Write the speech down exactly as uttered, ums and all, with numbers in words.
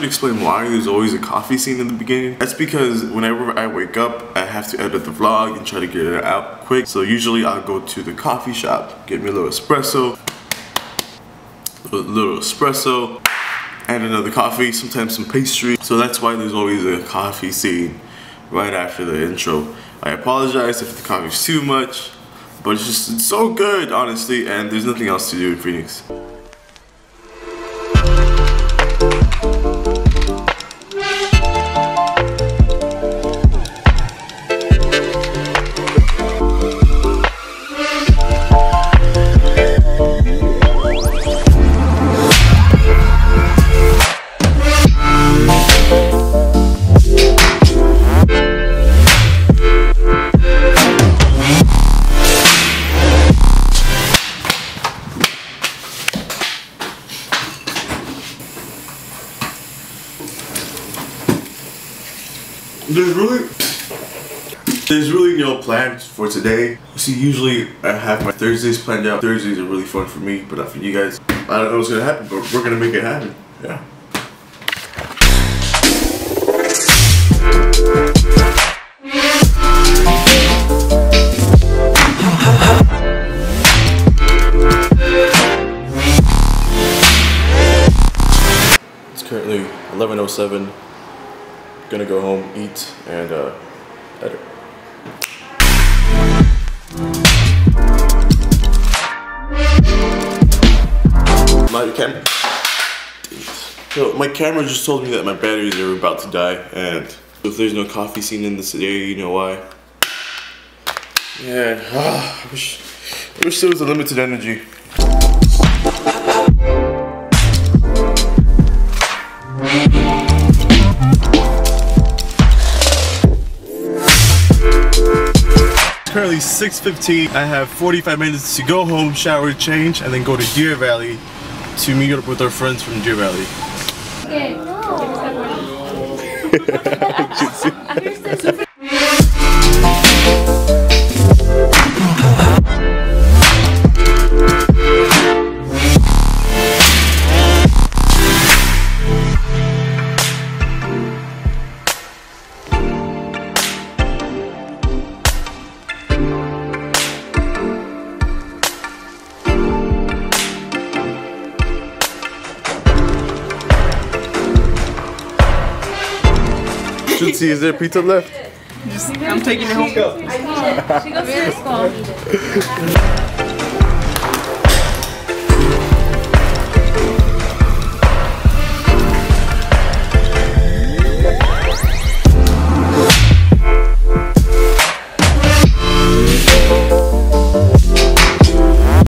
should explain why there's always a coffee scene in the beginning. That's because whenever I wake up, I have to edit the vlog and try to get it out quick. So usually I'll go to the coffee shop, get me a little espresso, a little espresso, and another coffee, sometimes some pastry. So that's why there's always a coffee scene right after the intro. I apologize if the coffee's too much, but it's just it's so good, honestly, and there's nothing else to do in Phoenix. There's really, there's really no plans for today. See, usually I have my Thursdays planned out. Thursdays are really fun for me, but not for you guys. I don't know what's gonna happen, but we're gonna make it happen. Yeah. It's currently eleven oh seven. Gonna go home, eat, and uh, edit. My camera. So my camera just told me that my batteries are about to die, and if there's no coffee scene in this today, you know why. Yeah, uh, I wish, I wish there was a limited energy. Currently six fifteen. I have forty-five minutes to go home, shower, change, and then go to Deer Valley to meet up with our friends from Deer Valley. Okay. No. See, is there pizza left? Just, I'm taking it home. She goes to school.